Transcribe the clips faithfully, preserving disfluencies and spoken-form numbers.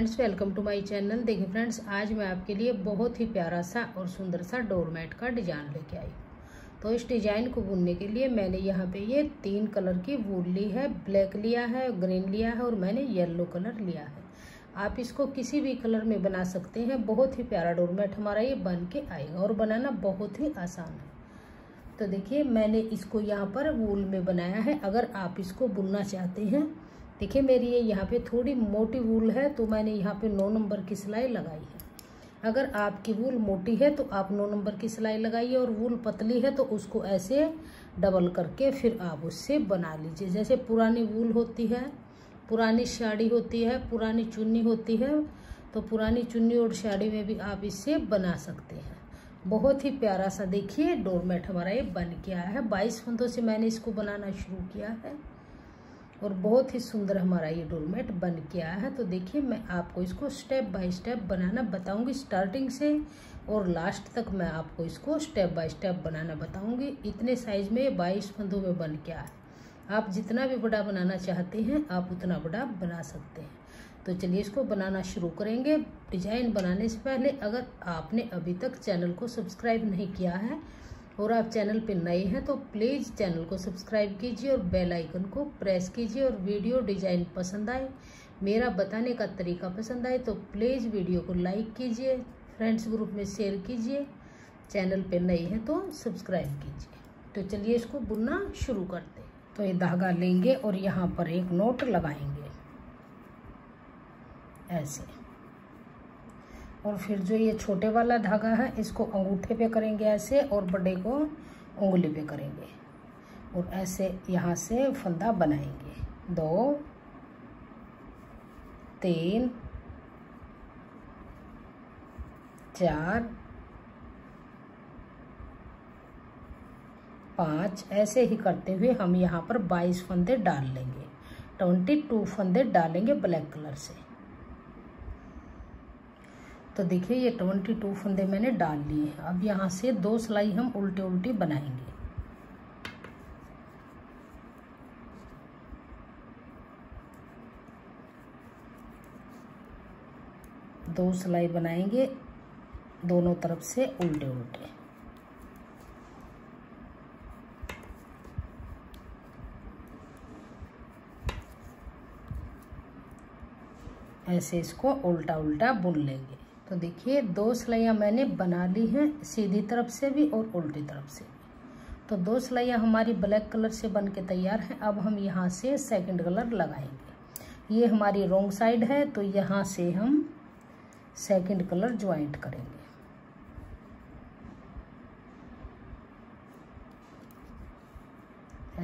Friends, welcome to my channel. देखिए friends, आज मैं आपके लिए बहुत ही प्यारा सा और सुंदर सा डोरमेट का डिजाइन लेके आई हूँ। तो इस डिजाइन को बुनने के लिए मैंने यहाँ पे ये तीन कलर की वूल ली है। ब्लैक लिया है, ग्रीन लिया है और मैंने येलो कलर लिया है। आप इसको किसी भी कलर में बना सकते हैं। बहुत ही प्यारा डोरमेट हमारा ये बन के आएगा और बनाना बहुत ही आसान है। तो देखिए, मैंने इसको यहाँ पर वूल में बनाया है। अगर आप इसको बुनना चाहते हैं, देखिए मेरी ये यहाँ पे थोड़ी मोटी वूल है तो मैंने यहाँ पे नौ नंबर की सिलाई लगाई है। अगर आपकी वूल मोटी है तो आप नौ नंबर की सिलाई लगाइए और वूल पतली है तो उसको ऐसे डबल करके फिर आप उससे बना लीजिए। जैसे पुरानी वूल होती है, पुरानी साड़ी होती है, पुरानी चुन्नी होती है, तो पुरानी चुन्नी और साड़ी में भी आप इससे बना सकते हैं। बहुत ही प्यारा सा देखिए डोरमेट हमारा ये बन के आया है। बाईस फंदों से मैंने इसको बनाना शुरू किया है और बहुत ही सुंदर हमारा ये डोरमेट बन के आया है। तो देखिए, मैं आपको इसको स्टेप बाय स्टेप बनाना बताऊंगी। स्टार्टिंग से और लास्ट तक मैं आपको इसको स्टेप बाय स्टेप बनाना बताऊंगी। इतने साइज में बाईस फंदों में बन के आया है। आप जितना भी बड़ा बनाना चाहते हैं आप उतना बड़ा बना सकते हैं। तो चलिए इसको बनाना शुरू करेंगे। डिज़ाइन बनाने से पहले अगर आपने अभी तक चैनल को सब्सक्राइब नहीं किया है और आप चैनल पर नए हैं तो प्लीज़ चैनल को सब्सक्राइब कीजिए और बेल आइकन को प्रेस कीजिए। और वीडियो डिज़ाइन पसंद आए, मेरा बताने का तरीका पसंद आए तो प्लीज़ वीडियो को लाइक कीजिए, फ्रेंड्स ग्रुप में शेयर कीजिए। चैनल पर नए हैं तो सब्सक्राइब कीजिए। तो चलिए इसको बुनना शुरू करते हैं। तो ये धागा लेंगे और यहाँ पर एक नोट लगाएंगे ऐसे, और फिर जो ये छोटे वाला धागा है इसको अंगूठे पे करेंगे ऐसे और बड़े को उंगली पे करेंगे और ऐसे यहाँ से फंदा बनाएंगे। दो, तीन, चार, पाँच, ऐसे ही करते हुए हम यहाँ पर बाईस फंदे डाल लेंगे। ट्वेंटी टू फंदे डालेंगे ब्लैक कलर से। तो देखिए ये ट्वेंटी टू फंदे मैंने डाल लिए। अब यहाँ से दो सिलाई हम उल्टे उल्टी बनाएंगे। दो सिलाई बनाएंगे दोनों तरफ से उल्टे उल्टे। ऐसे इसको उल्टा उल्टा बुन लेंगे। तो देखिए दो सिलाइयाँ मैंने बना ली हैं, सीधी तरफ से भी और उल्टी तरफ से भी। तो दो सिलाइयाँ हमारी ब्लैक कलर से बन के तैयार हैं। अब हम यहाँ से सेकंड कलर लगाएंगे। ये हमारी रॉन्ग साइड है तो यहाँ से हम सेकंड कलर ज्वाइंट करेंगे।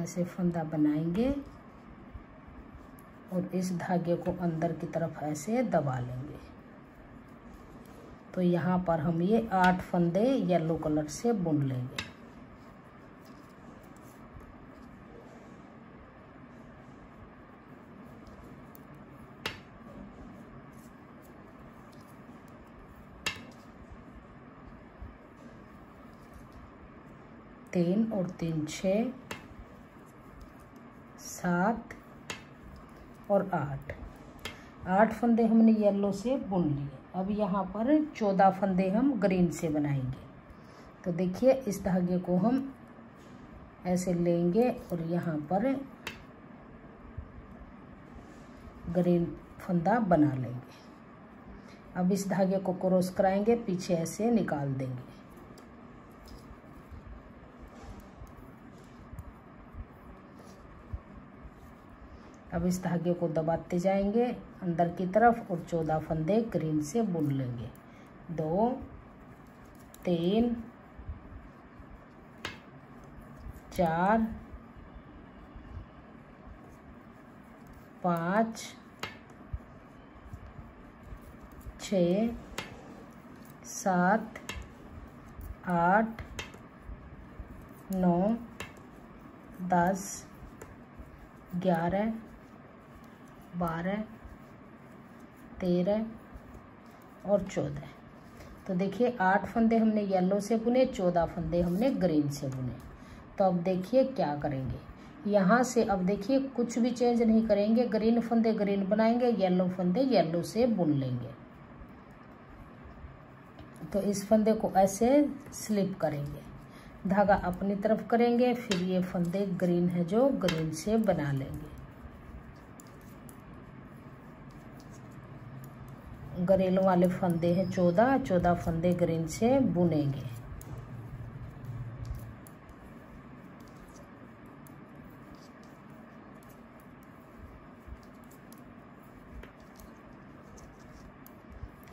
ऐसे फंदा बनाएंगे और इस धागे को अंदर की तरफ ऐसे दबा लेंगे। तो यहाँ पर हम ये आठ फंदे येलो कलर से बुन लेंगे। तीन और तीन छः, सात और आठ, आठ फंदे हमने येलो से बुन लिए। अब यहाँ पर चौदह फंदे हम ग्रीन से बनाएंगे। तो देखिए इस धागे को हम ऐसे लेंगे और यहाँ पर ग्रीन फंदा बना लेंगे। अब इस धागे को क्रॉस कराएंगे, पीछे ऐसे निकाल देंगे। अब इस धागे को दबाते जाएंगे अंदर की तरफ और चौदह फंदे ग्रीन से बुन लेंगे। दो, तीन, चार, पाँच, छः, सात, आठ, नौ, दस, ग्यारह, बारह, तेरह और चौदह। तो देखिए आठ फंदे हमने येलो से बुने, चौदह फंदे हमने ग्रीन से बुने। तो अब देखिए क्या करेंगे। यहाँ से अब देखिए कुछ भी चेंज नहीं करेंगे, ग्रीन फंदे ग्रीन बनाएंगे, येलो फंदे येलो से बुन लेंगे। तो इस फंदे को ऐसे स्लिप करेंगे, धागा अपनी तरफ करेंगे, फिर ये फंदे ग्रीन है जो ग्रीन से बना लेंगे। ग्रीन वाले फंदे हैं चौदह, चौदह फंदे ग्रीन से बुनेंगे।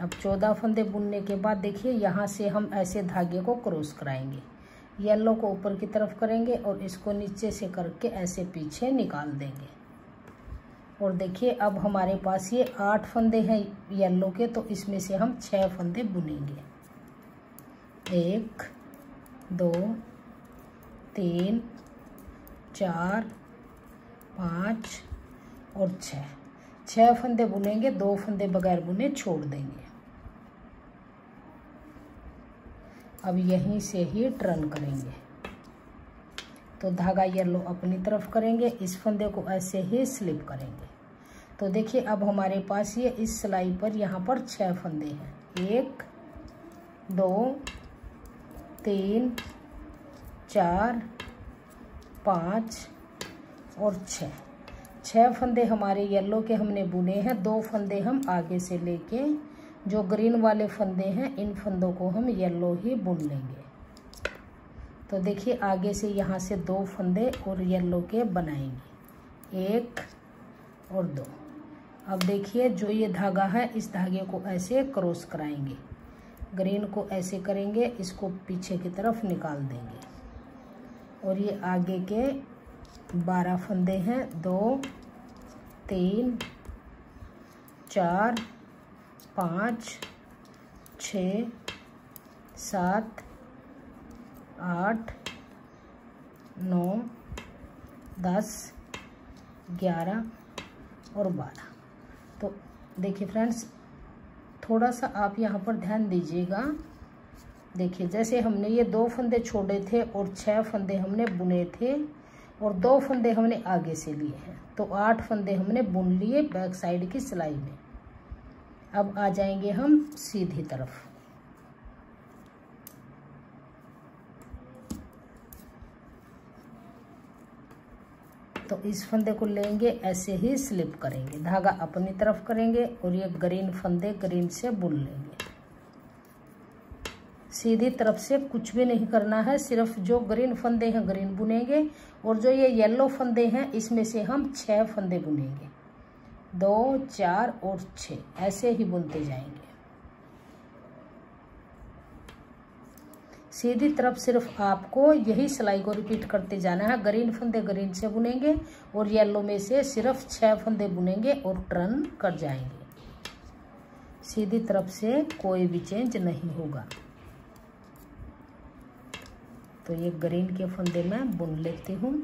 अब चौदह फंदे बुनने के बाद देखिए यहाँ से हम ऐसे धागे को क्रॉस कराएंगे, येलो को ऊपर की तरफ करेंगे और इसको नीचे से करके ऐसे पीछे निकाल देंगे। और देखिए अब हमारे पास ये आठ फंदे हैं येलो के, तो इसमें से हम छः फंदे बुनेंगे। एक, दो, तीन, चार, पाँच और छः। छः फंदे बुनेंगे, दो फंदे बगैर बुने छोड़ देंगे। अब यहीं से ही टर्न करेंगे, तो धागा येलो अपनी तरफ करेंगे, इस फंदे को ऐसे ही स्लिप करेंगे। तो देखिए अब हमारे पास ये इस सिलाई पर यहाँ पर छः फंदे हैं। एक, दो, तीन, चार, पाँच और छः। छः फंदे हमारे येलो के हमने बुने हैं, दो फंदे हम आगे से लेके जो ग्रीन वाले फंदे हैं इन फंदों को हम येलो ही बुन लेंगे। तो देखिए आगे से यहाँ से दो फंदे और येलो के बनाएंगे, एक और दो। अब देखिए जो ये धागा है इस धागे को ऐसे क्रॉस कराएंगे, ग्रीन को ऐसे करेंगे, इसको पीछे की तरफ निकाल देंगे। और ये आगे के बारह फंदे हैं, दो, तीन, चार, पाँच, छः, सात, आठ, नौ, दस, ग्यारह और बारह। तो देखिए फ्रेंड्स थोड़ा सा आप यहाँ पर ध्यान दीजिएगा। देखिए जैसे हमने ये दो फंदे छोड़े थे और छः फंदे हमने बुने थे और दो फंदे हमने आगे से लिए हैं, तो आठ फंदे हमने बुन लिए बैक साइड की सिलाई में। अब आ जाएंगे हम सीधी तरफ। तो इस फंदे को लेंगे, ऐसे ही स्लिप करेंगे, धागा अपनी तरफ करेंगे और ये ग्रीन फंदे ग्रीन से बुन लेंगे। सीधी तरफ से कुछ भी नहीं करना है, सिर्फ जो ग्रीन फंदे हैं ग्रीन बुनेंगे और जो ये येलो फंदे हैं इसमें से हम छह फंदे बुनेंगे, दो, चार और छः, ऐसे ही बुनते जाएंगे। सीधी तरफ सिर्फ आपको यही सिलाई को रिपीट करते जाना है, ग्रीन फंदे ग्रीन से बुनेंगे और येलो में से सिर्फ छः फंदे बुनेंगे और टर्न कर जाएंगे। सीधी तरफ से कोई भी चेंज नहीं होगा। तो ये ग्रीन के फंदे मैं बुन लेती हूँ।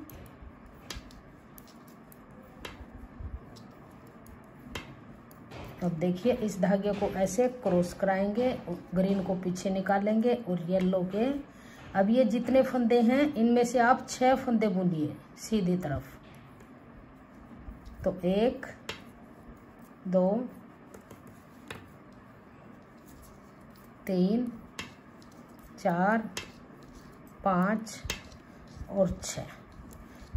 अब देखिए इस धागे को ऐसे क्रॉस कराएंगे, ग्रीन को पीछे निकालेंगे और येलो के। अब ये जितने फंदे हैं इनमें से आप छः फंदे बुनिए सीधी तरफ। तो एक, दो, तीन, चार, पाँच और छः।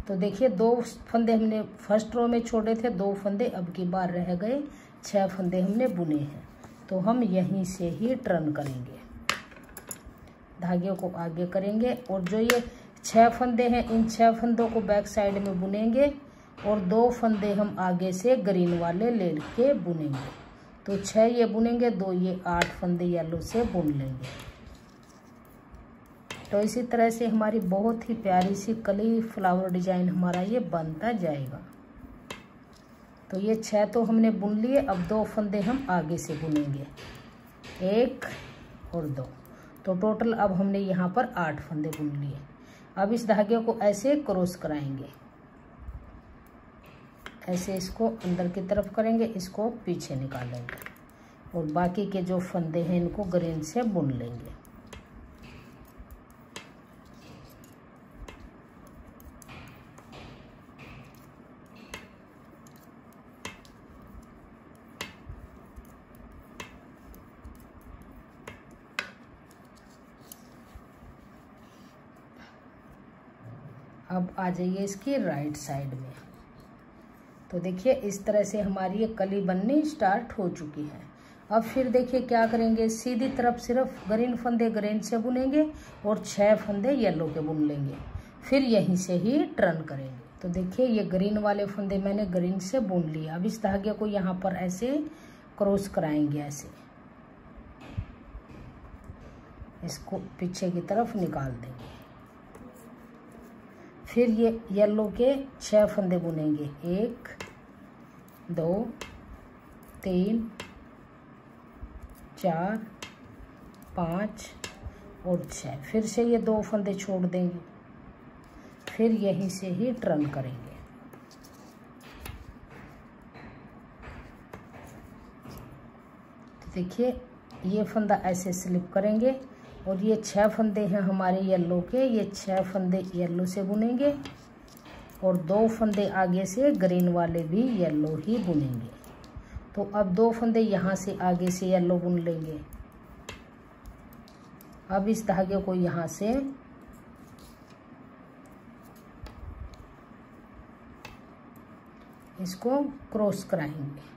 तो देखिए दो फंदे हमने फर्स्ट रो में छोड़े थे, दो फंदे अब की बार रह गए, छह फंदे हमने बुने हैं। तो हम यहीं से ही टर्न करेंगे, धागे को आगे करेंगे और जो ये छह फंदे हैं इन छह फंदों को बैक साइड में बुनेंगे और दो फंदे हम आगे से ग्रीन वाले लेके बुनेंगे। तो छह ये बुनेंगे, दो ये आठ फंदे येलो से बुन लेंगे। तो इसी तरह से हमारी बहुत ही प्यारी सी कली फ्लावर डिजाइन हमारा ये बनता जाएगा। तो ये छह तो हमने बुन लिए, अब दो फंदे हम आगे से बुनेंगे, एक और दो। तो टोटल अब हमने यहाँ पर आठ फंदे बुन लिए। अब इस धागे को ऐसे क्रॉस कराएंगे, ऐसे इसको अंदर की तरफ करेंगे, इसको पीछे निकालेंगे और बाकी के जो फंदे हैं इनको ग्रीन से बुन लेंगे। अब आ जाइए इसकी राइट साइड में। तो देखिए इस तरह से हमारी ये कली बननी स्टार्ट हो चुकी है। अब फिर देखिए क्या करेंगे, सीधी तरफ सिर्फ ग्रीन फंदे ग्रीन से बुनेंगे और छह फंदे येलो के बुन लेंगे, फिर यहीं से ही टर्न करेंगे। तो देखिए ये ग्रीन वाले फंदे मैंने ग्रीन से बुन लिए। अब इस धागे को यहाँ पर ऐसे क्रॉस कराएंगे, ऐसे इसको पीछे की तरफ निकाल देंगे। फिर ये येलो के छह फंदे बुनेंगे, एक दो तीन चार पाँच और छः, फिर से ये दो फंदे छोड़ देंगे, फिर यहीं से ही टर्न करेंगे। तो देखिए ये फंदा ऐसे स्लिप करेंगे और ये छह फंदे हैं हमारे येलो के, ये छह फंदे येलो से बुनेंगे और दो फंदे आगे से ग्रीन वाले भी येलो ही बुनेंगे। तो अब दो फंदे यहाँ से आगे से येलो बुन लेंगे। अब इस धागे को यहाँ से इसको क्रॉस कराएंगे।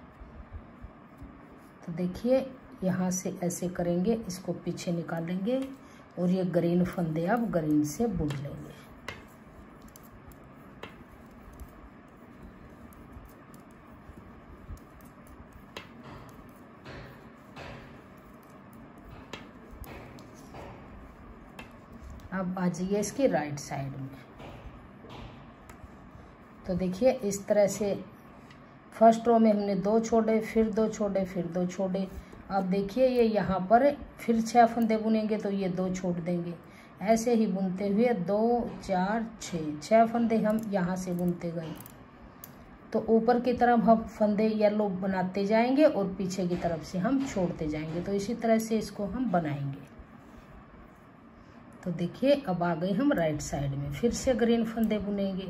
तो देखिए यहाँ से ऐसे करेंगे, इसको पीछे निकालेंगे और ये ग्रीन फंदे अब ग्रीन से बुन लेंगे। अब आ जाइए इसकी राइट साइड में। तो देखिए इस तरह से फर्स्ट रो में हमने दो छोड़े, फिर दो छोड़े, फिर दो छोड़े। अब देखिए ये यहाँ पर फिर छह फंदे बुनेंगे तो ये दो छोड़ देंगे, ऐसे ही बुनते हुए दो चार छः छः फंदे हम यहाँ से बुनते गए। तो ऊपर की तरफ हम फंदे येलो बनाते जाएंगे और पीछे की तरफ से हम छोड़ते जाएंगे। तो इसी तरह से इसको हम बनाएंगे। तो देखिए अब आ गए हम राइट साइड में। फिर से ग्रीन फंदे बुनेंगे,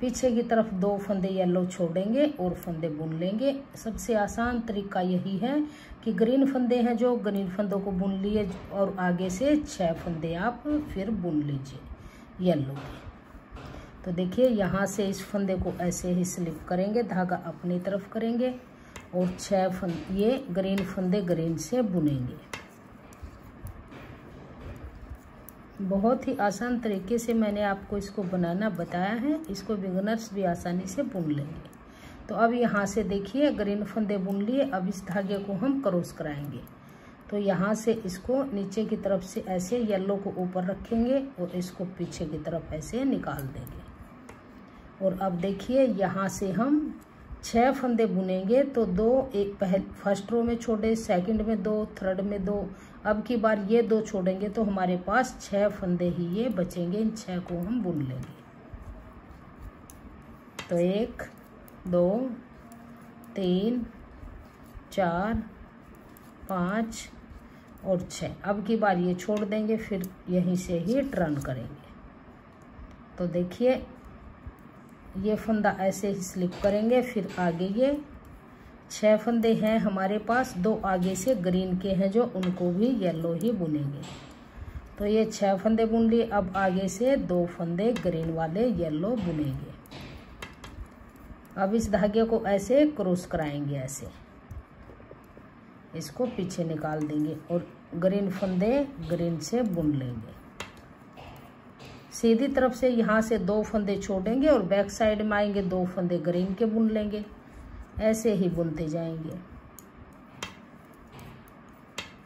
पीछे की तरफ दो फंदे येलो छोड़ेंगे और फंदे बुन लेंगे। सबसे आसान तरीका यही है कि ग्रीन फंदे हैं जो ग्रीन फंदों को बुन लिए और आगे से छह फंदे आप फिर बुन लीजिए येलो के। तो देखिए यहाँ से इस फंदे को ऐसे ही स्लिप करेंगे, धागा अपनी तरफ करेंगे और छः फंदे ये ग्रीन फंदे ग्रीन से बुनेंगे। बहुत ही आसान तरीके से मैंने आपको इसको बनाना बताया है, इसको बिगिनर्स भी आसानी से बुन लेंगे। तो अब यहाँ से देखिए ग्रीन फंदे बुन लिए। अब इस धागे को हम क्रॉस कराएंगे। तो यहाँ से इसको नीचे की तरफ से ऐसे येलो को ऊपर रखेंगे और इसको पीछे की तरफ ऐसे निकाल देंगे। और अब देखिए यहाँ से हम छः फंदे बुनेंगे तो दो एक पहले फर्स्ट रो में छोड़े, सेकंड में दो, थर्ड में दो। अब की बार ये दो छोड़ेंगे तो हमारे पास छः फंदे ही ये बचेंगे, इन छः को हम बुन लेंगे। तो एक दो तीन चार पाँच और छः। अब की बार ये छोड़ देंगे, फिर यहीं से ही टर्न करेंगे। तो देखिए ये फंदा ऐसे ही स्लिप करेंगे, फिर आगे ये छह फंदे हैं हमारे पास, दो आगे से ग्रीन के हैं जो उनको भी येलो ही बुनेंगे। तो ये छह फंदे बुन लिए। अब आगे से दो फंदे ग्रीन वाले येलो बुनेंगे। अब इस धागे को ऐसे क्रॉस कराएंगे, ऐसे इसको पीछे निकाल देंगे और ग्रीन फंदे ग्रीन से बुन लेंगे। सीधी तरफ से यहाँ से दो फंदे छोड़ेंगे और बैक साइड में आएंगे, दो फंदे ग्रीन के बुन लेंगे, ऐसे ही बुनते जाएंगे।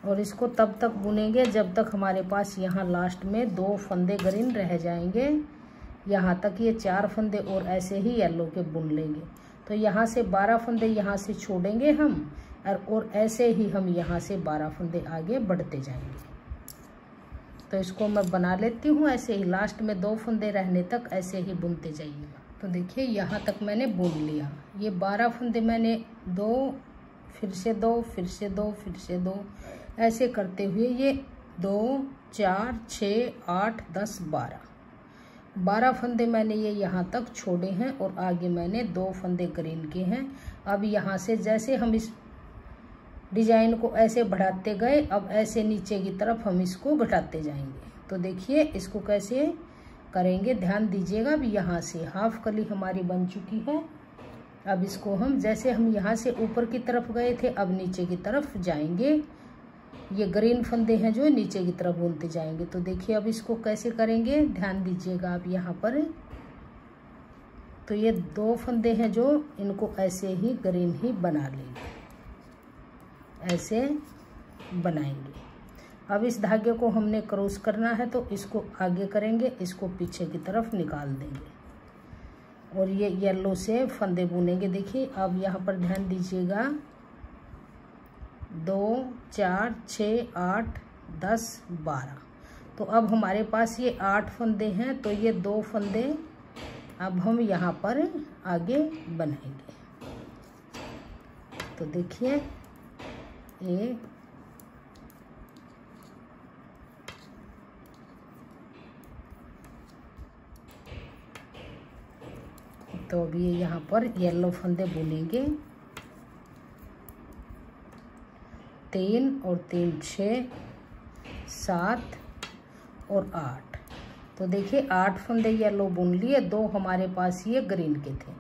और इसको तब तक बुनेंगे जब तक हमारे पास यहाँ लास्ट में दो फंदे ग्रीन रह जाएंगे। यहाँ तक ये चार फंदे और ऐसे ही येलो के बुन लेंगे। तो यहाँ से बारह फंदे यहाँ से छोड़ेंगे हम और ऐसे ही हम यहाँ से बारह फंदे आगे बढ़ते जाएंगे। तो इसको मैं बना लेती हूँ, ऐसे ही लास्ट में दो फंदे रहने तक ऐसे ही बुनते जाइए। तो देखिए यहाँ तक मैंने बुन लिया। ये बारह फंदे मैंने दो फिर से दो फिर से दो फिर से दो ऐसे करते हुए ये दो चार छः आठ दस बारह बारह फंदे मैंने ये यहाँ तक छोड़े हैं और आगे मैंने दो फंदे ग्रीन के हैं। अब यहाँ से जैसे हम इस डिजाइन को ऐसे बढ़ाते गए, अब ऐसे नीचे की तरफ हम इसको घटाते जाएंगे। तो देखिए इसको कैसे करेंगे। ध्यान दीजिएगा, अभी यहाँ से हाफ कली हमारी बन चुकी है। अब इसको हम, जैसे हम यहाँ से ऊपर की तरफ गए थे, अब नीचे की तरफ जाएंगे। ये ग्रीन फंदे हैं जो नीचे की तरफ बोलते जाएंगे। तो देखिए अब इसको कैसे करेंगे, ध्यान दीजिएगा आप यहाँ पर। तो ये दो फंदे हैं जो इनको ऐसे ही ग्रीन ही बना लेंगे, ऐसे बनाएंगे। अब इस धागे को हमने क्रॉस करना है, तो इसको आगे करेंगे, इसको पीछे की तरफ निकाल देंगे और ये येलो से फंदे बुनेंगे। देखिए अब यहाँ पर ध्यान दीजिएगा, दो चार छः आठ दस बारह। तो अब हमारे पास ये आठ फंदे हैं, तो ये दो फंदे अब हम यहाँ पर आगे बनाएंगे। तो देखिए एक तो अब ये यहाँ पर येलो फंदे बुनेंगे, तीन और तीन छः सात और आठ। तो देखिए आठ फंदे येलो बुन लिए, दो हमारे पास ये ग्रीन के थे।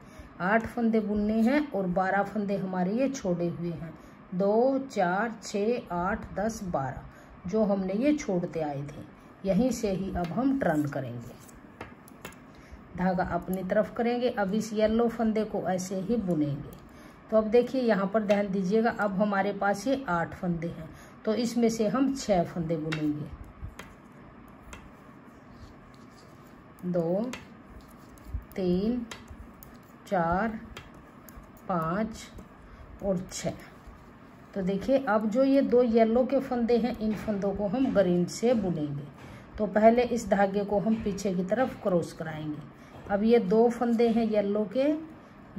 आठ फंदे बुनने हैं और बारह फंदे हमारे ये छोड़े हुए हैं, दो चार छः आठ दस बारह, जो हमने ये छोड़ते आए थे। यहीं से ही अब हम टर्न करेंगे, धागा अपनी तरफ करेंगे। अब इस येलो फंदे को ऐसे ही बुनेंगे। तो अब देखिए यहाँ पर ध्यान दीजिएगा, अब हमारे पास ये आठ फंदे हैं, तो इसमें से हम छः फंदे बुनेंगे, दो तीन चार पाँच और छः। तो देखिए अब जो ये दो येलो के फंदे हैं, इन फंदों को हम ग्रीन से बुनेंगे। तो पहले इस धागे को हम पीछे की तरफ क्रॉस कराएंगे। अब ये दो फंदे हैं येलो के,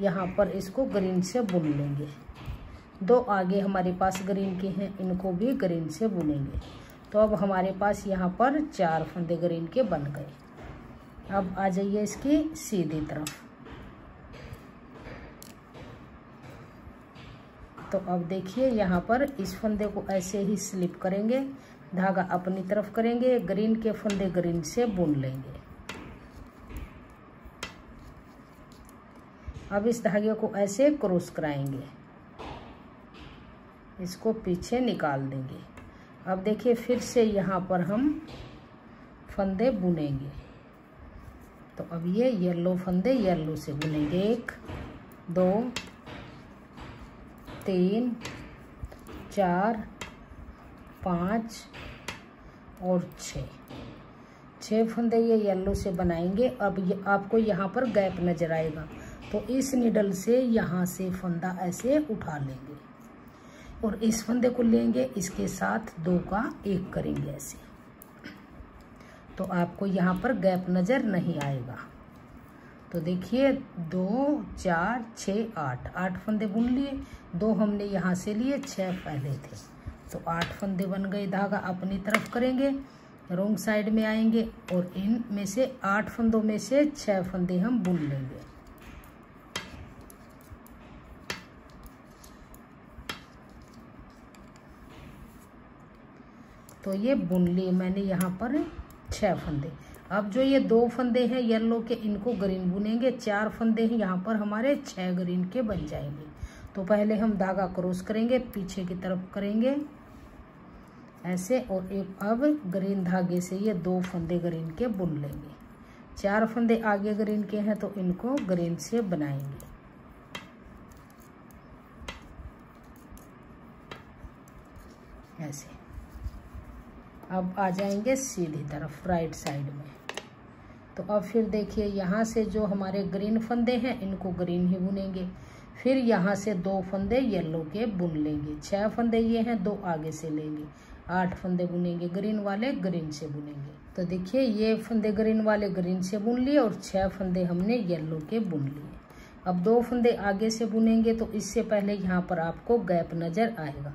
यहाँ पर इसको ग्रीन से बुन लेंगे। दो आगे हमारे पास ग्रीन के हैं, इनको भी ग्रीन से बुनेंगे। तो अब हमारे पास यहाँ पर चार फंदे ग्रीन के बन गए। अब आ जाइए इसकी सीधी तरफ। तो अब देखिए यहाँ पर इस फंदे को ऐसे ही स्लिप करेंगे, धागा अपनी तरफ करेंगे, ग्रीन के फंदे ग्रीन से बुन लेंगे। अब इस धागे को ऐसे क्रॉस कराएंगे, इसको पीछे निकाल देंगे। अब देखिए फिर से यहाँ पर हम फंदे बुनेंगे। तो अब ये येलो फंदे येलो से बुनेंगे, एक दो तीन चार पाँच और छः, छः फंदे ये येलो से बनाएंगे। अब ये आपको यहाँ पर गैप नजर आएगा, तो इस निडल से यहाँ से फंदा ऐसे उठा लेंगे और इस फंदे को लेंगे, इसके साथ दो का एक करेंगे ऐसे। तो आपको यहाँ पर गैप नज़र नहीं आएगा। तो देखिए दो चार छः आठ, आठ फंदे बुन लिए, दो हमने यहाँ से लिए, छः पहले थे, तो आठ फंदे बन गए। धागा अपनी तरफ करेंगे, रोंग साइड में आएंगे और इन में से आठ फंदों में से छः फंदे हम बुन लेंगे। तो ये बुन लिए मैंने यहाँ पर छः फंदे। अब जो ये दो फंदे हैं येलो के, इनको ग्रीन बुनेंगे। चार फंदे हैं यहाँ पर हमारे, छः ग्रीन के बन जाएंगे। तो पहले हम धागा क्रॉस करेंगे, पीछे की तरफ करेंगे ऐसे और एक अब ग्रीन धागे से ये दो फंदे ग्रीन के बुन लेंगे। चार फंदे आगे ग्रीन के हैं, तो इनको ग्रीन से बनाएंगे। ऐसे अब आ जाएंगे सीधी तरफ, राइट साइड में। तो अब फिर देखिए यहाँ से जो हमारे ग्रीन फंदे हैं, इनको ग्रीन ही बुनेंगे। फिर यहाँ से दो फंदे येलो के बुन लेंगे। छह फंदे ये हैं, दो आगे से लेंगे। आठ फंदे बुनेंगे ग्रीन वाले, ग्रीन से बुनेंगे। तो देखिए ये फंदे ग्रीन वाले ग्रीन से बुन लिए और छह फंदे हमने येलो के बुन लिए। अब दो फंदे आगे से बुनेंगे, तो इससे पहले यहाँ पर आपको गैप नज़र आएगा।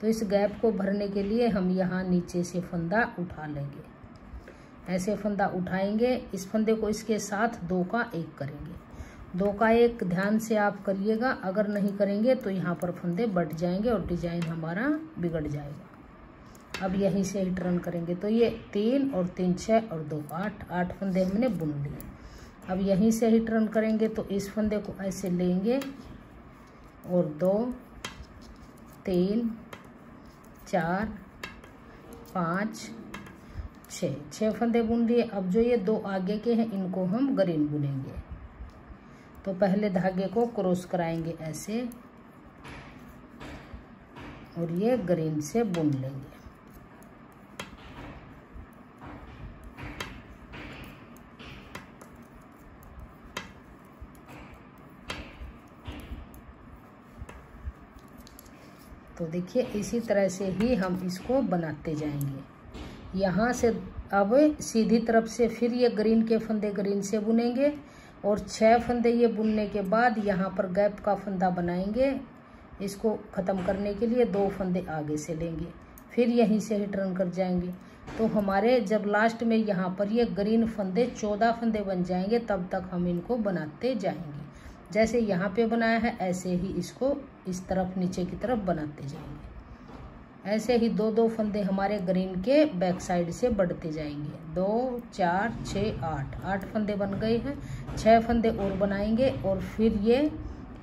तो इस गैप को भरने के लिए हम यहाँ नीचे से फंदा उठा लेंगे, ऐसे फंदा उठाएंगे। इस फंदे को इसके साथ दो का एक करेंगे। दो का एक ध्यान से आप करिएगा, अगर नहीं करेंगे तो यहाँ पर फंदे बट जाएंगे और डिजाइन हमारा बिगड़ जाएगा। अब यहीं से ही टर्न करेंगे। तो ये तीन और तीन छः और दो आठ, आठ फंदे हमने बुन लिए। अब यहीं से ही टर्न करेंगे तो इस फंदे को ऐसे लेंगे और दो तीन चार पाँच छः, छः फंदे बुन लिए। अब जो ये दो आगे के हैं इनको हम ग्रीन बुनेंगे। तो पहले धागे को क्रॉस कराएंगे ऐसे और ये ग्रीन से बुन लेंगे। तो देखिए इसी तरह से ही हम इसको बनाते जाएंगे। यहाँ से अब सीधी तरफ से फिर ये ग्रीन के फंदे ग्रीन से बुनेंगे और छह फंदे ये बुनने के बाद यहाँ पर गैप का फंदा बनाएंगे। इसको ख़त्म करने के लिए दो फंदे आगे से लेंगे, फिर यहीं से ही टर्न कर जाएंगे। तो हमारे जब लास्ट में यहाँ पर ये ग्रीन फंदे चौदह फंदे बन जाएंगे तब तक हम इनको बनाते जाएंगे। जैसे यहाँ पे बनाया है ऐसे ही इसको इस तरफ नीचे की तरफ बनाते जाएंगे। ऐसे ही दो दो फंदे हमारे ग्रीन के बैक साइड से बढ़ते जाएंगे। दो चार छः आठ, आठ फंदे बन गए हैं। छः फंदे और बनाएंगे और फिर ये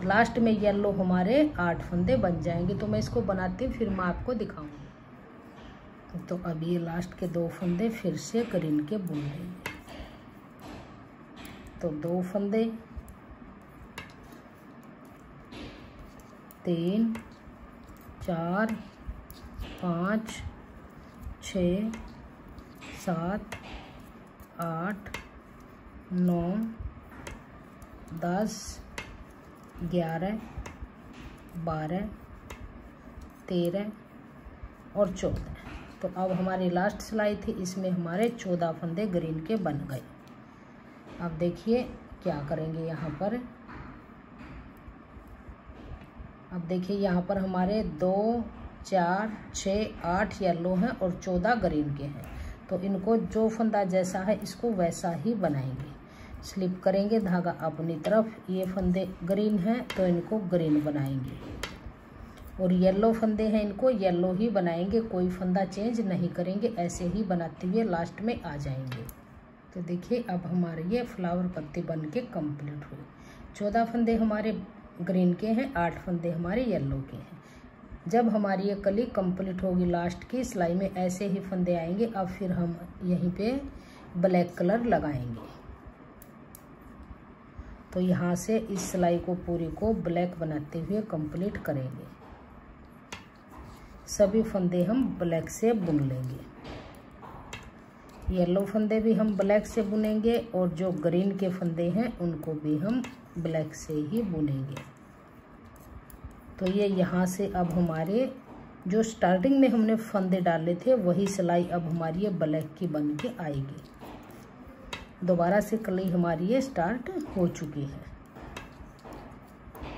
लास्ट में येलो हमारे आठ फंदे बन जाएंगे। तो मैं इसको बनाती हूँ, फिर मैं आपको दिखाऊंगी। तो अब ये लास्ट के दो फंदे फिर से ग्रीन के बुन लेंगे। तो दो फंदे तीन चार पाँच छः सात आठ नौ दस ग्यारह बारह तेरह और चौदह। तो अब हमारी लास्ट सिलाई थी, इसमें हमारे चौदह फंदे ग्रीन के बन गए। अब देखिए क्या करेंगे यहाँ पर। अब देखिए यहाँ पर हमारे दो चार छः आठ येलो हैं और चौदह ग्रीन के हैं। तो इनको जो फंदा जैसा है इसको वैसा ही बनाएंगे। स्लिप करेंगे धागा अपनी तरफ। ये फंदे ग्रीन हैं तो इनको ग्रीन बनाएंगे और येलो फंदे हैं इनको येलो ही बनाएंगे, कोई फंदा चेंज नहीं करेंगे। ऐसे ही बनाते हुए लास्ट में आ जाएंगे। तो देखिए अब हमारे ये फ्लावर पत्ती बन के कम्प्लीट हुई। चौदह फंदे हमारे ग्रीन के हैं, आठ फंदे हमारे येलो के हैं। जब हमारी ये कली कंप्लीट होगी लास्ट की सिलाई में ऐसे ही फंदे आएंगे। अब फिर हम यहीं पे ब्लैक कलर लगाएंगे। तो यहाँ से इस सिलाई को पूरी को ब्लैक बनाते हुए कंप्लीट करेंगे। सभी फंदे हम ब्लैक से बुन लेंगे। येलो फंदे भी हम ब्लैक से बुनेंगे और जो ग्रीन के फंदे हैं उनको भी हम ब्लैक से ही बुनेंगे। तो ये यहाँ से अब हमारे जो स्टार्टिंग में हमने फंदे डाले थे वही सिलाई अब हमारी ये ब्लैक की बन के आएगी। दोबारा से कली हमारी ये स्टार्ट हो चुकी है।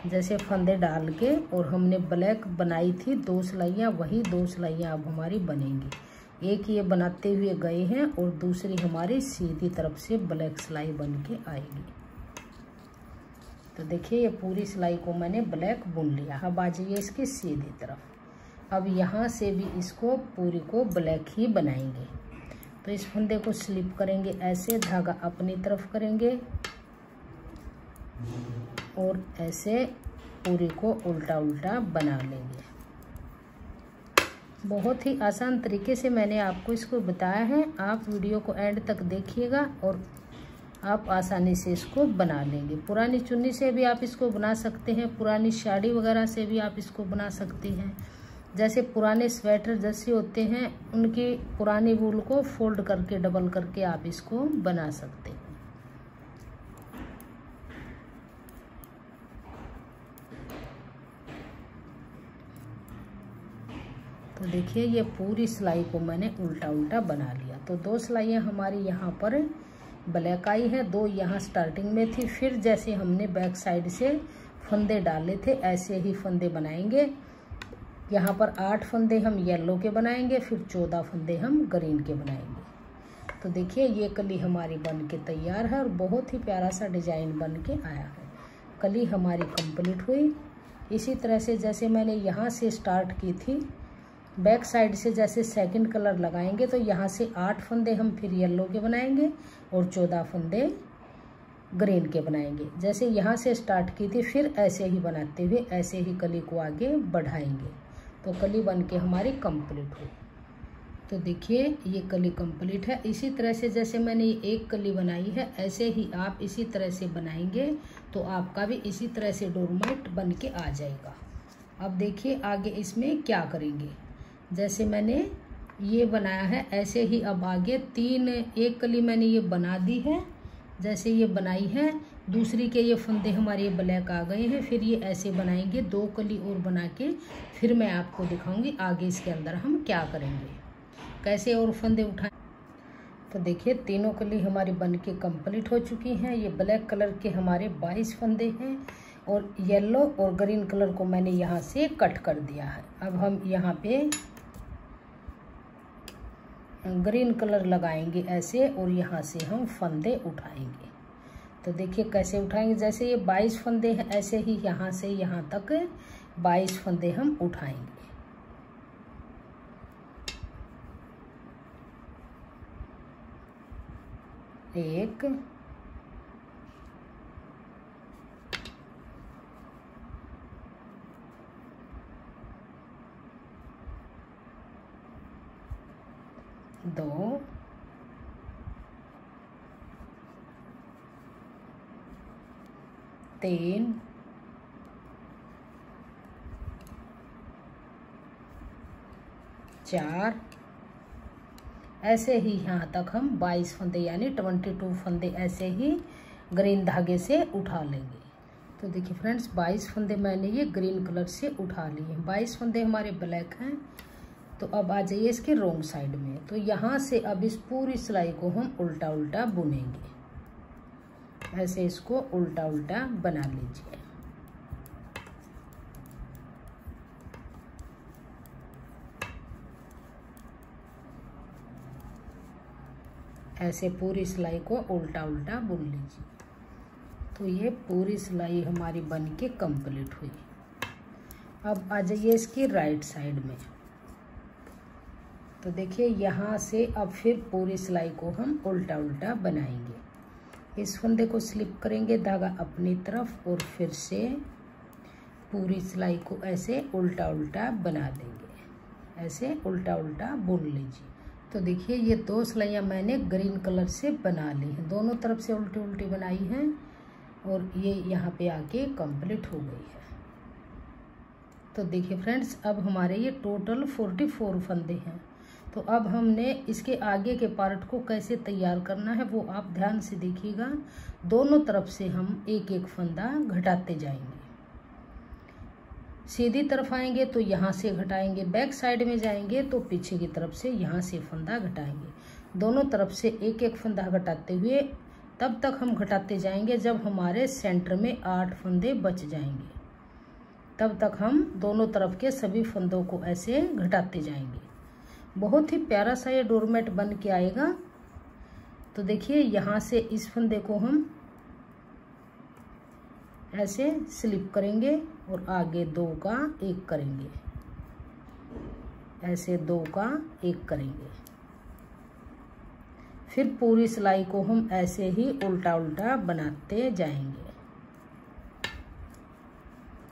जैसे फंदे डाल के और हमने ब्लैक बनाई थी दो सिलाइयाँ, वही दो सिलाइयाँ अब हमारी बनेंगी। एक ये बनाते हुए गए हैं और दूसरी हमारी सीधी तरफ से ब्लैक सिलाई बन के आएगी। तो देखिए ये पूरी सिलाई को मैंने ब्लैक बुन लिया। अब आ जाइए इसकी सीधी तरफ। अब यहाँ से भी इसको पूरी को ब्लैक ही बनाएंगे। तो इस फंदे को स्लिप करेंगे ऐसे, धागा अपनी तरफ करेंगे और ऐसे पूरी को उल्टा उल्टा बना लेंगे। बहुत ही आसान तरीके से मैंने आपको इसको बताया है। आप वीडियो को एंड तक देखिएगा और आप आसानी से इसको बना लेंगे। पुरानी चुन्नी से भी आप इसको बना सकते हैं, पुरानी साड़ी वगैरह से भी आप इसको बना सकते हैं। जैसे पुराने स्वेटर जैसे होते हैं उनकी पुरानी वूल को फोल्ड करके डबल करके आप इसको बना सकते हैं। तो देखिए ये पूरी सिलाई को मैंने उल्टा उल्टा बना लिया। तो दो सिलाइयाँ हमारी यहाँ पर ब्लैक आई है, दो यहाँ स्टार्टिंग में थी। फिर जैसे हमने बैक साइड से फंदे डाले थे ऐसे ही फंदे बनाएंगे। यहाँ पर आठ फंदे हम येलो के बनाएंगे, फिर चौदह फंदे हम ग्रीन के बनाएंगे। तो देखिए ये कली हमारी बन के तैयार है और बहुत ही प्यारा सा डिज़ाइन बन के आया है। कली हमारी कंप्लीट हुई। इसी तरह से जैसे मैंने यहाँ से स्टार्ट की थी बैक साइड से जैसे सेकंड कलर लगाएंगे तो यहाँ से आठ फंदे हम फिर येलो के बनाएंगे और चौदह फंदे ग्रीन के बनाएंगे। जैसे यहाँ से स्टार्ट की थी फिर ऐसे ही बनाते हुए ऐसे ही कली को आगे बढ़ाएंगे तो कली बन के हमारी कंप्लीट हो। तो देखिए ये कली कंप्लीट है। इसी तरह से जैसे मैंने ये एक कली बनाई है ऐसे ही आप इसी तरह से बनाएंगे तो आपका भी इसी तरह से डोरमेट बन के आ जाएगा। अब देखिए आगे इसमें क्या करेंगे। जैसे मैंने ये बनाया है ऐसे ही अब आगे तीन एक कली मैंने ये बना दी है, जैसे ये बनाई है दूसरी के ये फंदे हमारे ब्लैक आ गए हैं। फिर ये ऐसे बनाएंगे दो कली और बना के फिर मैं आपको दिखाऊंगी आगे इसके अंदर हम क्या करेंगे, कैसे और फंदे उठाएं। तो देखिए तीनों कली हमारी बन के कम्प्लीट हो चुकी हैं। ये ब्लैक कलर के हमारे बाईस फंदे हैं और येलो और ग्रीन कलर को मैंने यहाँ से कट कर दिया है। अब हम यहाँ पे ग्रीन कलर लगाएंगे ऐसे और यहाँ से हम फंदे उठाएंगे। तो देखिए कैसे उठाएंगे, जैसे ये बाईस फंदे हैं ऐसे ही यहाँ से यहाँ तक बाईस फंदे हम उठाएंगे। एक दो तीन चार, ऐसे ही यहाँ तक हम बाईस फंदे यानी बाईस फंदे ऐसे ही ग्रीन धागे से उठा लेंगे। तो देखिए फ्रेंड्स बाईस फंदे मैंने ये ग्रीन कलर से उठा लिए हैं, बाईस फंदे हमारे ब्लैक हैं। तो अब आ जाइए इसके रॉन्ग साइड में। तो यहाँ से अब इस पूरी सिलाई को हम उल्टा उल्टा बुनेंगे, ऐसे इसको उल्टा उल्टा बना लीजिए। ऐसे पूरी सिलाई को उल्टा उल्टा बुन लीजिए। तो ये पूरी सिलाई हमारी बन के कम्प्लीट हुई। अब आ जाइए इसकी राइट साइड में। तो देखिए यहाँ से अब फिर पूरी सिलाई को हम उल्टा उल्टा बनाएंगे। इस फंदे को स्लिप करेंगे धागा अपनी तरफ और फिर से पूरी सिलाई को ऐसे उल्टा उल्टा बना देंगे, ऐसे उल्टा उल्टा बुन लीजिए। तो देखिए ये दो सिलाइयाँ मैंने ग्रीन कलर से बना ली हैं, दोनों तरफ से उल्टी उल्टी बनाई हैं और ये यहाँ पे आके कंप्लीट हो गई है। तो देखिए फ्रेंड्स अब हमारे ये टोटल फोर्टी फोर फंदे हैं। तो अब हमने इसके आगे के पार्ट को कैसे तैयार करना है वो आप ध्यान से देखिएगा। दोनों तरफ से हम एक एक फंदा घटाते जाएंगे। सीधी तरफ आएंगे तो यहाँ से घटाएंगे, बैक साइड में जाएंगे तो पीछे की तरफ से यहाँ से फंदा घटाएंगे। दोनों तरफ से एक एक फंदा घटाते हुए तब तक हम घटाते जाएंगे जब हमारे सेंटर में आठ फंदे बच जाएंगे। तब तक हम दोनों तरफ के सभी फंदों को ऐसे घटाते जाएंगे। बहुत ही प्यारा सा ये डोरमेट बन के आएगा। तो देखिए यहाँ से इस फंदे को हम ऐसे स्लिप करेंगे और आगे दो का एक करेंगे, ऐसे दो का एक करेंगे। फिर पूरी सिलाई को हम ऐसे ही उल्टा उल्टा बनाते जाएंगे।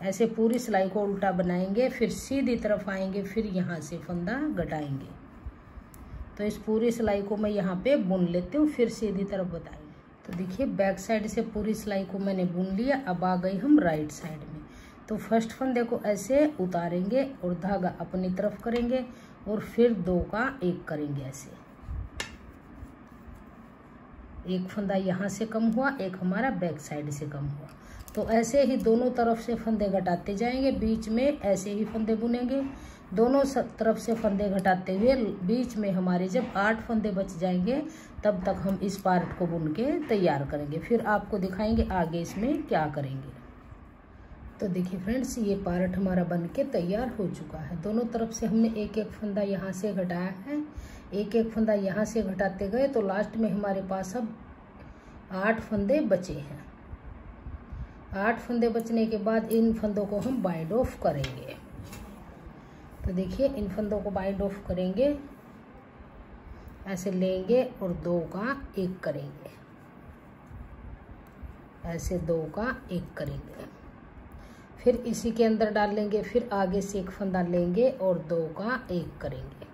ऐसे पूरी सिलाई को उल्टा बनाएंगे, फिर सीधी तरफ आएंगे, फिर यहाँ से फंदा घटाएंगे। तो इस पूरी सिलाई को मैं यहाँ पे बुन लेती हूँ, फिर सीधी तरफ बताएंगे। तो देखिए बैक साइड से पूरी सिलाई को मैंने बुन लिया। अब आ गई हम राइट साइड में। तो फर्स्ट फंदे को ऐसे उतारेंगे और धागा अपनी तरफ करेंगे और फिर दो का एक करेंगे, ऐसे एक फंदा यहाँ से कम हुआ, एक हमारा बैक साइड से कम हुआ। तो ऐसे ही दोनों तरफ से फंदे घटाते जाएंगे, बीच में ऐसे ही फंदे बुनेंगे। दोनों तरफ से फंदे घटाते हुए बीच में हमारे जब आठ फंदे बच जाएंगे तब तक हम इस पार्ट को बुन के तैयार करेंगे। फिर आपको दिखाएंगे आगे इसमें क्या करेंगे। तो देखिए फ्रेंड्स ये पार्ट हमारा बन के तैयार हो चुका है। दोनों तरफ से हमने एक एक फंदा यहाँ से घटाया है, एक एक फंदा यहाँ से घटाते गए तो लास्ट में हमारे पास अब आठ फंदे बचे हैं। आठ फंदे बचने के बाद इन फंदों को हम बाइंड ऑफ करेंगे। तो फिर देखिए इन फंदों को बाइंड ऑफ करेंगे, ऐसे लेंगे और दो का एक करेंगे, ऐसे दो का एक करेंगे, फिर इसी के अंदर डालेंगे, फिर आगे से एक फंदा लेंगे और दो का एक करेंगे,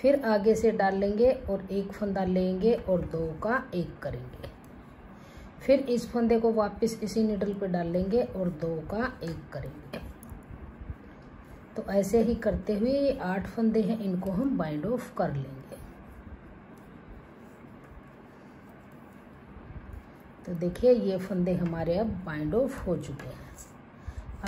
फिर आगे से डालेंगे और एक फंदा लेंगे और दो का एक करेंगे, फिर इस फंदे को वापस इसी नीडल पे डालेंगे और दो का एक करेंगे। तो ऐसे ही करते हुए ये आठ फंदे हैं, इनको हम बाइंड ऑफ कर लेंगे। तो देखिए ये फंदे हमारे अब बाइंड ऑफ हो चुके हैं।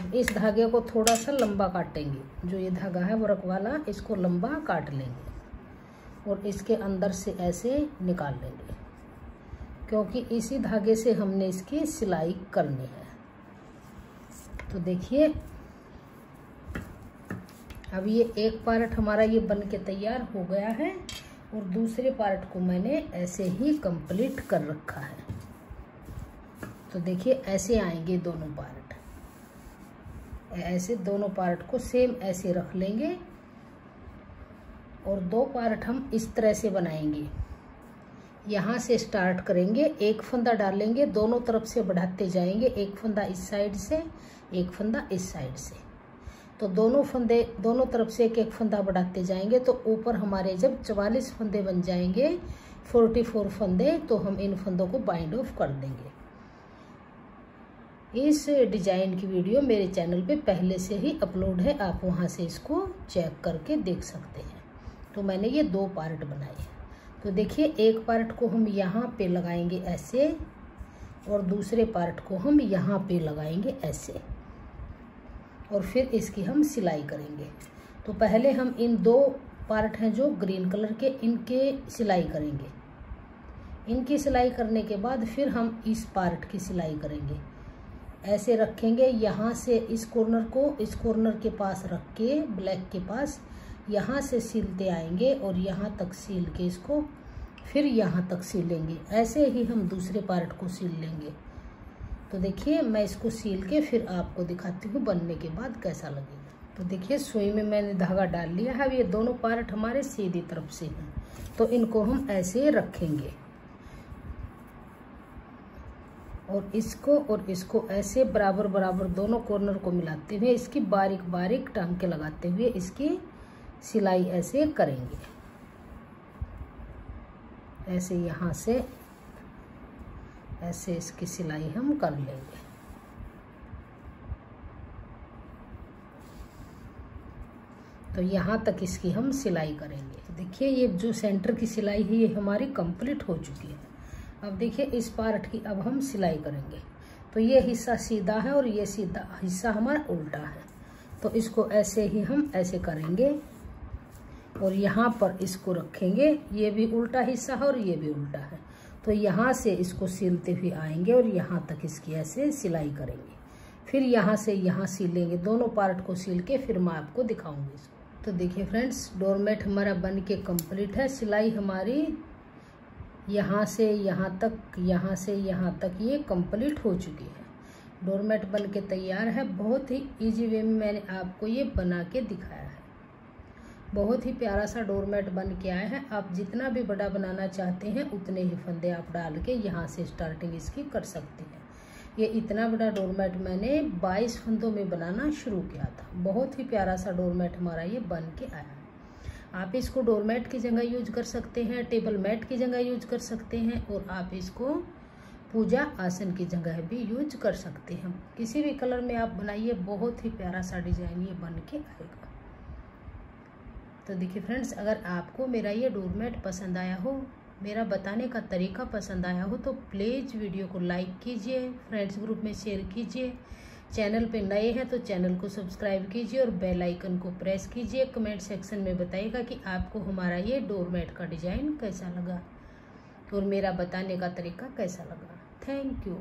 अब इस धागे को थोड़ा सा लंबा काटेंगे, जो ये धागा है वर्क वाला, इसको लंबा काट लेंगे और इसके अंदर से ऐसे निकाल लेंगे, क्योंकि इसी धागे से हमने इसकी सिलाई करनी है। तो देखिए अब ये एक पार्ट हमारा ये बन के तैयार हो गया है और दूसरे पार्ट को मैंने ऐसे ही कंप्लीट कर रखा है। तो देखिए ऐसे आएंगे दोनों पार्ट, ऐसे दोनों पार्ट को सेम ऐसे रख लेंगे और दो पार्ट हम इस तरह से बनाएंगे। यहाँ से स्टार्ट करेंगे, एक फंदा डालेंगे, दोनों तरफ से बढ़ाते जाएंगे, एक फंदा इस साइड से, एक फंदा इस साइड से। तो दोनों फंदे दोनों तरफ से एक एक फंदा बढ़ाते जाएंगे। तो ऊपर हमारे जब चवालीस फंदे बन जाएंगे, चौवालीस फंदे, तो हम इन फंदों को बाइंड ऑफ कर देंगे। इस डिजाइन की वीडियो मेरे चैनल पे पहले से ही अपलोड है, आप वहाँ से इसको चेक करके देख सकते हैं। तो मैंने ये दो पार्ट बनाए हैं। तो देखिए एक पार्ट को हम यहाँ पे लगाएंगे ऐसे और दूसरे पार्ट को हम यहाँ पे लगाएंगे ऐसे, और फिर इसकी हम सिलाई करेंगे। तो पहले हम इन दो पार्ट हैं जो ग्रीन कलर के, इनके सिलाई करेंगे। इनकी सिलाई करने के बाद फिर हम इस पार्ट की सिलाई करेंगे। ऐसे रखेंगे, यहाँ से इस कॉर्नर को इस कॉर्नर के पास रख के, ब्लैक के पास, यहाँ से सिलते आएंगे और यहाँ तक सिल के इसको फिर यहाँ तक सिलेंगे। ऐसे ही हम दूसरे पार्ट को सिल लेंगे। तो देखिए मैं इसको सिल के फिर आपको दिखाती हूँ बनने के बाद कैसा लगेगा। तो देखिए सुई में मैंने धागा डाल लिया है। अब ये दोनों पार्ट हमारे सीधी तरफ से हैं, तो इनको हम ऐसे रखेंगे और इसको और इसको ऐसे बराबर बराबर दोनों कॉर्नर को मिलाते हुए इसकी बारीक बारीक टांके लगाते हुए इसकी सिलाई ऐसे करेंगे। ऐसे यहाँ से ऐसे इसकी सिलाई हम कर लेंगे। तो यहाँ तक इसकी हम सिलाई करेंगे। तो देखिए ये जो सेंटर की सिलाई है ये हमारी कंप्लीट हो चुकी है। अब देखिए इस पार्ट की अब हम सिलाई करेंगे। तो ये हिस्सा सीधा है और ये सीधा हिस्सा हमारा उल्टा है। तो इसको ऐसे ही हम ऐसे करेंगे और यहाँ पर इसको रखेंगे। ये भी उल्टा हिस्सा है और ये भी उल्टा है। तो यहाँ से इसको सिलते हुए आएंगे और यहाँ तक इसकी ऐसे सिलाई करेंगे। फिर यहाँ से यहाँ सिलेंगे, दोनों पार्ट को सिल के फिर मैं आपको दिखाऊंगी इसको। तो देखिए फ्रेंड्स डोरमेट हमारा बन के कम्प्लीट है। सिलाई हमारी यहाँ से यहाँ तक, यहाँ से यहाँ तक ये कम्प्लीट हो चुकी है। डोरमेट बन के तैयार है। बहुत ही इजी वे में मैंने आपको ये बना के दिखाया है। बहुत ही प्यारा सा डोरमेट बन के आया है। आप जितना भी बड़ा बनाना चाहते हैं उतने ही फंदे आप डाल के यहाँ से स्टार्टिंग इसकी कर सकते हैं। ये इतना बड़ा डोरमेट मैंने बाईस फंदों में बनाना शुरू किया था। बहुत ही प्यारा सा डोरमेट हमारा ये बन के आया है। आप इसको डोरमेट की जगह यूज कर सकते हैं, टेबल मैट की जगह यूज कर सकते हैं, और आप इसको पूजा आसन की जगह भी यूज कर सकते हैं। किसी भी कलर में आप बनाइए, बहुत ही प्यारा सा डिजाइन ये बन के आएगा। तो देखिए फ्रेंड्स अगर आपको मेरा ये डोरमेट पसंद आया हो, मेरा बताने का तरीका पसंद आया हो, तो प्लीज़ वीडियो को लाइक कीजिए, फ्रेंड्स ग्रुप में शेयर कीजिए। चैनल पे नए हैं तो चैनल को सब्सक्राइब कीजिए और बेल आइकन को प्रेस कीजिए। कमेंट सेक्शन में बताइएगा कि आपको हमारा ये डोरमेट का डिज़ाइन कैसा लगा और मेरा बताने का तरीका कैसा लगा। Thank you.